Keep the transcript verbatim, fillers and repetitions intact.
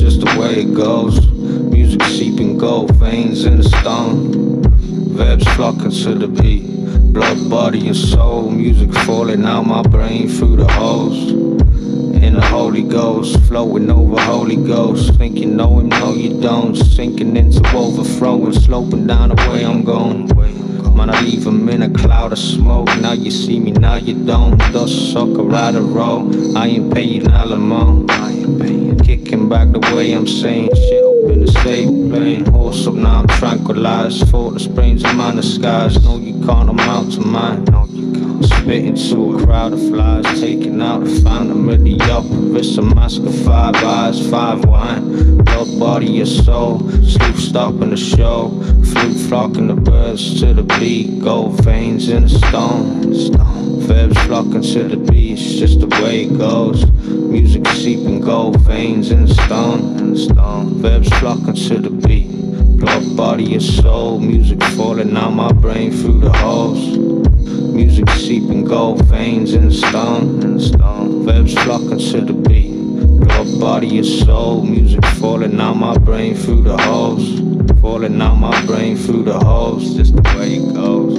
it's just the way it goes. Music seeping gold, veins in the stone. Verbs flocking to the beat. Blood, body and soul. Music falling out my brain through the holes. In the Holy Ghost, flowing over Holy Ghost. Think you know him, no you don't. Sinking into overflowing, sloping down the way I'm going. Man, I leave him in a cloud of smoke. Now you see me, now you don't. Dust sucker, ride a roll. I ain't paying Alamo. I ain't paying. Kicking back the way I'm saying shit up in the stable. Playing horse up, now I'm tranquilized. For the springs in my disguise. No, you can't amount to mine. No, you can't. Spit into a crowd of flies. Taking out the phantom of the opera. A mask of five eyes, five wine. Blood, body, or soul. Sleep stopping the show. Flute flocking the birds to the beat. Gold veins in the stone. Verbs flocking to the beat. It's just the way it goes. Music seeping gold veins in the stone. Verbs flocking to the beat. Blood, body, or soul. Music falling out my brain through the holes. Music seeping gold veins in the stone, in the stone. Verbs flocking to the beat. Blood, body, and soul. Music falling out my brain through the holes. Falling out my brain through the holes. Just the way it goes.